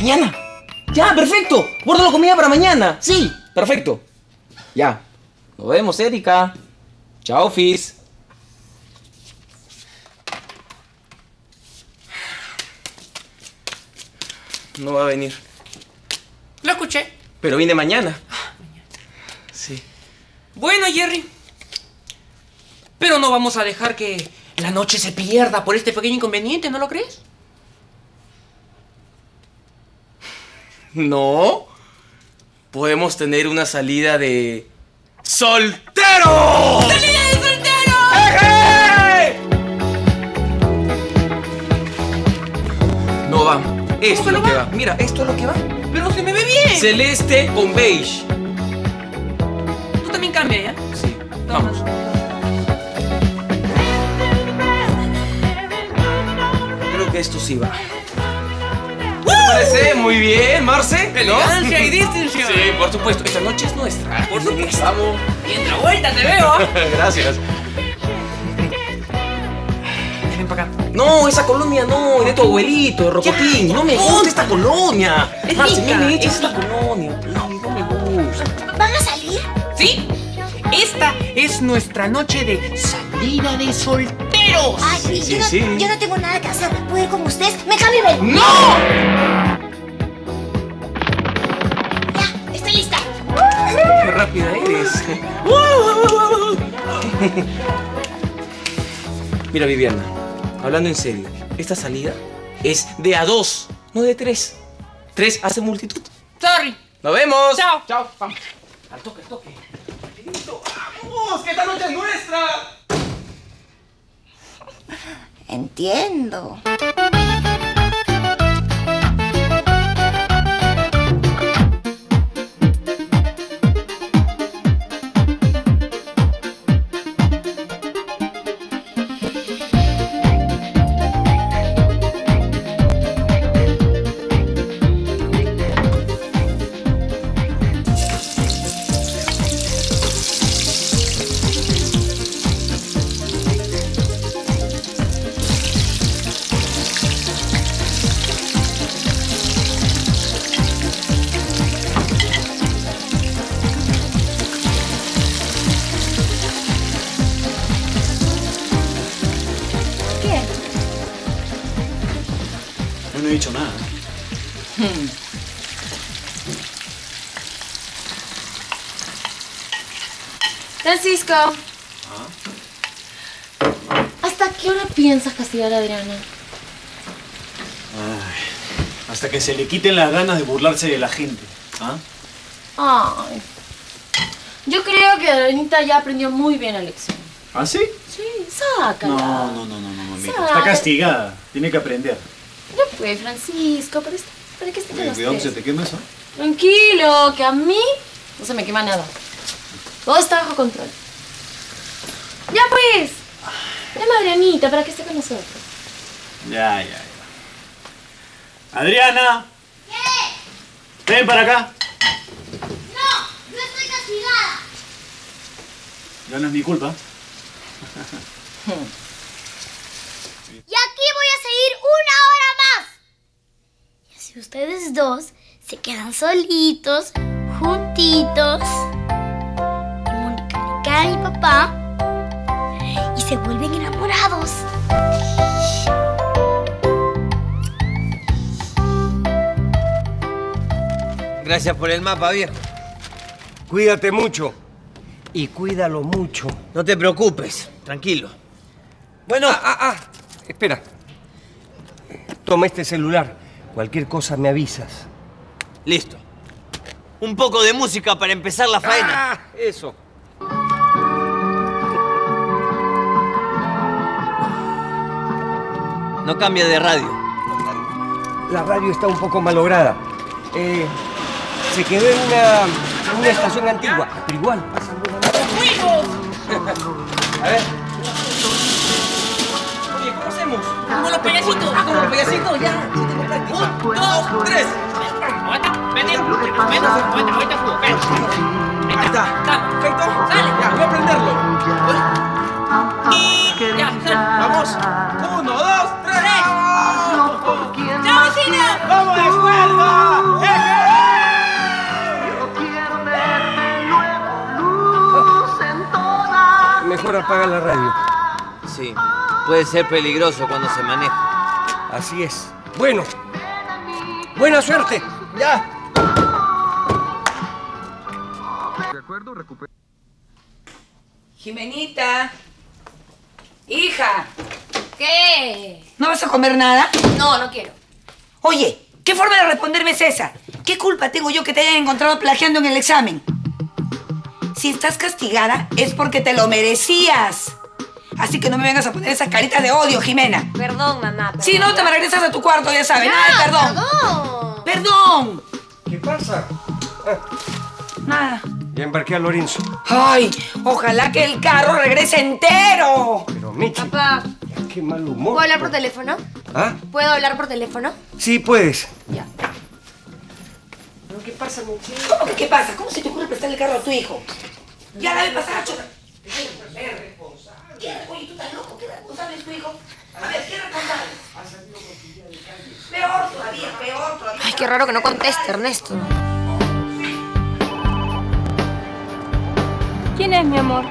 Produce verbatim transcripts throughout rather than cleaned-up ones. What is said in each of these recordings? ¿Mañana? Ya, perfecto. Guarda la comida para mañana. Sí, perfecto. Ya. Nos vemos, Erika. Chao, Fis. No va a venir. Lo escuché. Pero viene mañana. Ah, mañana. Sí. Bueno, Jerry. Pero no vamos a dejar que la noche se pierda por este pequeño inconveniente, ¿no lo crees? No. Podemos tener una salida de... ¡Soltero! ¡Salida de soltero! ¡Eje! No va. Esto es lo que va. Mira, esto es lo que va. Pero se me ve bien. Celeste con beige. Tú también cambia, ¿ya? Sí. Vamos. Creo que esto sí va. Parece muy bien, Marce. Elegancia, ¿no? Y distinción. Sí, por supuesto. Esta noche es nuestra. Por supuesto. Vamos. Y en la vuelta te veo. Gracias. Ven para acá. No, esa colonia no. Es de tu abuelito, Rocotín. No me gusta esta colonia. Es Marce, rica. Me echa esta colonia. No, no me gusta. ¿Van a salir? Sí. Esta es nuestra noche de salida de soltero. Ay, sí, sí, yo, sí. No, yo no tengo nada que hacer. ¿Puedo ir con ustedes? ¡Me cambio el... ¡No! Ya, estoy lista. ¡Qué rápida eres! Mira, Viviana, hablando en serio, esta salida es de a dos, no de tres. Tres hace multitud. Sorry. ¡Nos vemos! ¡Chao! ¡Chao! Vamos. Al toque, al toque. ¡Listo! ¡Vamos! ¡Que esta noche es nuestra! Entiendo. No he dicho nada. Hmm. Francisco. ¿Ah? ¿Hasta qué hora piensas castigar a Adriana? Ay, hasta que se le quiten las ganas de burlarse de la gente. ¿Ah? Ay. Yo creo que Adrianita ya aprendió muy bien la lección. ¿Ah, sí? Sí, sácala. No, no, no, no, no, mami. Está castigada. Tiene que aprender. No pues, Francisco, pero está, ¿para qué se te... Cuidado que se te quema eso. Tranquilo, que a mí no se me quema nada. Todo está bajo control. Ya pues, llama a Adrianita para que esté con nosotros. Ya, ya, ya. Adriana. ¿Qué? Ven para acá. No, yo estoy castigada. Ya no es mi culpa. Y aquí voy a seguir una hora más. Y así ustedes dos se quedan solitos, juntitos. Y Mónica le cae al papá y se vuelven enamorados. Gracias por el mapa, viejo. Cuídate mucho. Y cuídalo mucho. No te preocupes, tranquilo. Bueno, ah, ah, ah. Espera. Toma este celular. Cualquier cosa me avisas. Listo. Un poco de música para empezar la faena. ¡Ah! Eso. No cambia de radio. La radio está un poco malograda. Eh, se quedó en una, en una estación antigua. Pero igual pasa alguna vez. ¡Fuimos! A ver. ¿Cómo hacemos? Como los payasitos. Ah, como los payasitos, ya. Un, dos, tres. Aguanta, vete, vete, aguanta, aguanta, fuego, ven. Ahí está. Perfecto. Sale, ya, voy a prenderlo. Y ya, sale. Vamos. Uno, dos, tres. ¡Chao, vecina! ¡Vamos de acuerdo! ahora apaga la radio. Sí, puede ser peligroso cuando se maneja. Así es. Bueno, buena suerte. Ya. De acuerdo, recupera. Jimenita. Hija. ¿Qué? ¿No vas a comer nada? No, no quiero. Oye, ¿qué forma de responderme es esa? ¿Qué culpa tengo yo que te hayan encontrado plagiando en el examen? Si estás castigada es porque te lo merecías. Así que no me vengas a poner esas caritas de odio, Jimena. Perdón, mamá. Perdón. Si no, te me regresas a tu cuarto, ya sabes. Nada, perdón. Perdón. Perdón. ¿Qué pasa? Ah. Nada. Ya embarqué a Lorenzo. Ay, ojalá que el carro regrese entero. Pero, Michi. Papá. Qué mal humor. ¿Puedo hablar por teléfono? ¿Ah? ¿Puedo hablar por teléfono? Sí, puedes. Ya. ¿Pero qué pasa, Monchila? ¿Cómo que qué pasa? ¿Cómo se te ocurre prestarle el carro a tu hijo? Ya la ve pasar a chota. ¿Qué? Oye, tú estás loco. ¿Qué responsable es tu hijo? A ver, ¿qué responsable? Peor todavía, peor todavía. Ay, qué raro que no conteste, Ernesto. ¿Quién es, mi amor?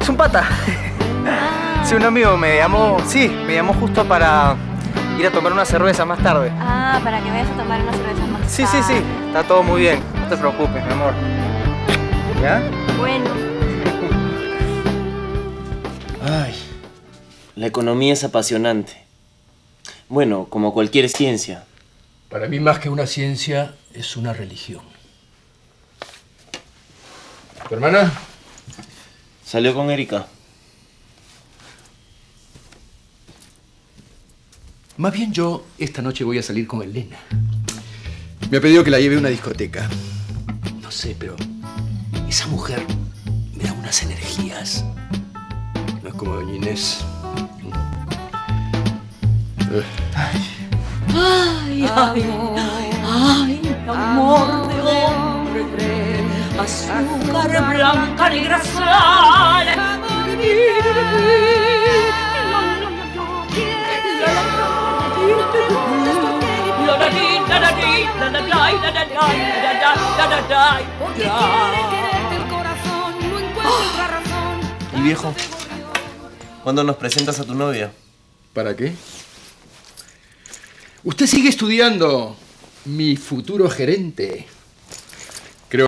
Es un pata. Ah. Sí, un amigo me llamó. Sí, me llamó justo para ir a tomar una cerveza más tarde. Ah, para que vayas a tomar una cerveza más sí, tarde. Sí, sí, sí. Está todo muy bien. No te preocupes, mi amor. ¿Ya? Bueno. Ay, la economía es apasionante. Bueno, como cualquier ciencia. Para mí, más que una ciencia, es una religión. ¿Tu hermana? Salió con Erika. Más bien yo, esta noche voy a salir con Elena. Me ha pedido que la lleve a una discoteca. No sé, pero esa mujer me da unas energías. No es como doña Inés. Ay, ay, ay, ay, amor de hombre, azúcar blanca y grasal. Y viejo, ¿cuándo nos presentas a tu novia? ¿Para qué? Usted sigue estudiando, mi futuro gerente.